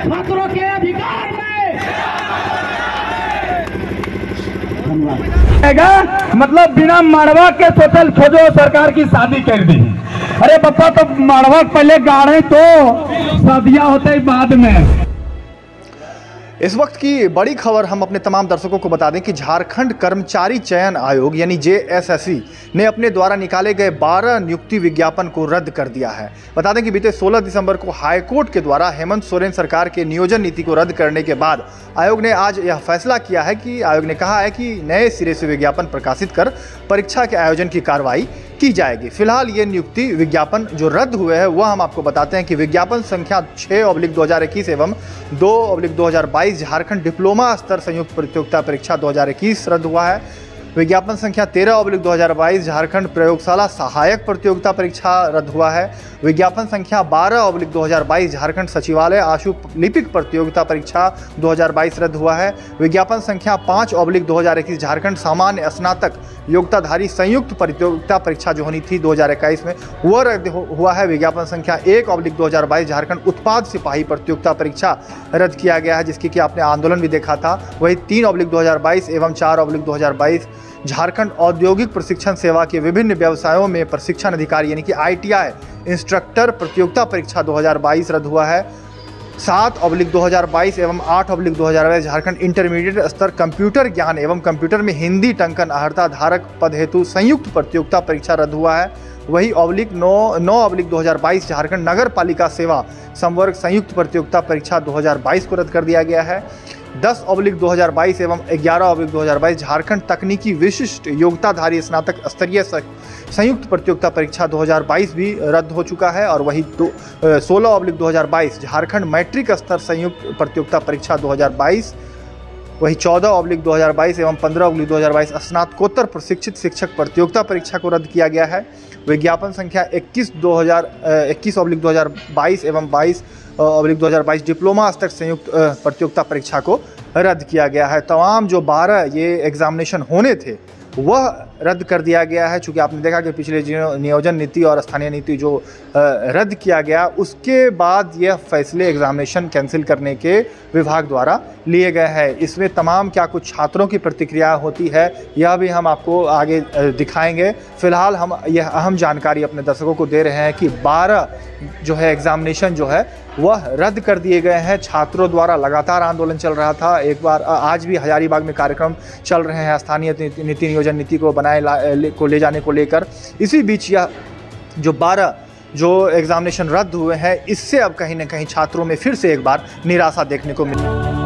छात्रों के अधिकार में। धन्यवाद। मतलब बिना माड़वा के सोचल खोजो सरकार की शादी कर दी। अरे पप्पा तो माड़वा पहले गाड़े तो शादियां होते बाद में। इस वक्त की बड़ी खबर हम अपने तमाम दर्शकों को बता दें कि झारखंड कर्मचारी चयन आयोग यानी JSSC ने अपने द्वारा निकाले गए 12 नियुक्ति विज्ञापन को रद्द कर दिया है। बता दें कि बीते 16 दिसंबर को हाईकोर्ट के द्वारा हेमंत सोरेन सरकार के नियोजन नीति को रद्द करने के बाद आयोग ने आज यह फैसला किया है कि आयोग ने कहा है कि नए सिरे से विज्ञापन प्रकाशित कर परीक्षा के आयोजन की कार्रवाई की जाएगी। फिलहाल ये नियुक्ति विज्ञापन जो रद्द हुए हैं वह हम आपको बताते हैं कि विज्ञापन संख्या 6/2021 एवं 2/2022 झारखंड डिप्लोमा स्तर संयुक्त प्रतियोगिता परीक्षा 2021 रद्द हुआ है। विज्ञापन संख्या 13/2022 झारखंड प्रयोगशाला सहायक प्रतियोगिता परीक्षा रद्द हुआ है। विज्ञापन संख्या 12/2022 झारखंड सचिवालय आशु लिपिक प्रतियोगिता परीक्षा 2022 रद्द हुआ है। विज्ञापन संख्या 5/2021 झारखंड सामान्य स्नातक योग्यताधारी संयुक्त प्रतियोगिता परीक्षा जो होनी थी 2021 में वह रद्द हुआ है। विज्ञापन संख्या 1/2022 झारखंड उत्पाद सिपाही प्रतियोगिता परीक्षा रद्द किया गया है, जिसकी कि आपने आंदोलन भी देखा था। वही 3/2022 एवं 4/2022 झारखंड औद्योगिक प्रशिक्षण सेवा के विभिन्न व्यवसायों में प्रशिक्षण अधिकारी यानी कि ITI इंस्ट्रक्टर प्रतियोगिता परीक्षा 2022 रद्द हुआ है। 7/2022 एवं 8/2022 झारखंड इंटरमीडिएट स्तर कंप्यूटर ज्ञान एवं कंप्यूटर में हिंदी टंकन अर्हता धारक पद हेतु संयुक्त प्रतियोगिता परीक्षा रद्द हुआ है। वही 9/2022 झारखंड नगर पालिका सेवा संवर्ग संयुक्त प्रतियोगिता परीक्षा 2022 को रद्द कर दिया गया है। 10/2022 एवं 11/2022 झारखंड तकनीकी विशिष्ट योग्यताधारी स्नातक स्तरीय संयुक्त प्रतियोगिता परीक्षा 2022 भी रद्द हो चुका है। और वही 16/2022 झारखंड मैट्रिक स्तर संयुक्त प्रतियोगिता परीक्षा 2022, वही 14/2022 एवं 15/2022 स्नातकोत्तर प्रशिक्षित शिक्षक प्रतियोगिता परीक्षा को रद्द किया गया है। विज्ञापन संख्या 21/2022 एवं 22/2022 डिप्लोमा स्तर संयुक्त प्रतियोगिता परीक्षा को रद्द किया गया है। तमाम जो 12 ये एग्जामिनेशन होने थे वह रद्द कर दिया गया है। चूँकि आपने देखा कि पिछले नियोजन नीति और स्थानीय नीति जो रद्द किया गया उसके बाद यह फैसले एग्जामिनेशन कैंसिल करने के विभाग द्वारा लिए गए हैं। इसमें तमाम क्या कुछ छात्रों की प्रतिक्रिया होती है यह भी हम आपको आगे दिखाएंगे। फिलहाल हम यह अहम जानकारी अपने दर्शकों को दे रहे हैं कि 12 जो है एग्जामिनेशन जो है वह रद्द कर दिए गए हैं। छात्रों द्वारा लगातार आंदोलन चल रहा था। एक बार आज भी हजारीबाग में कार्यक्रम चल रहे हैं स्थानीय नीति नियोजन नीति को बनाए को ले जाने को लेकर। इसी बीच यह जो 12 जो एग्जामिनेशन रद्द हुए हैं इससे अब कहीं ना कहीं छात्रों में फिर से एक बार निराशा देखने को मिली।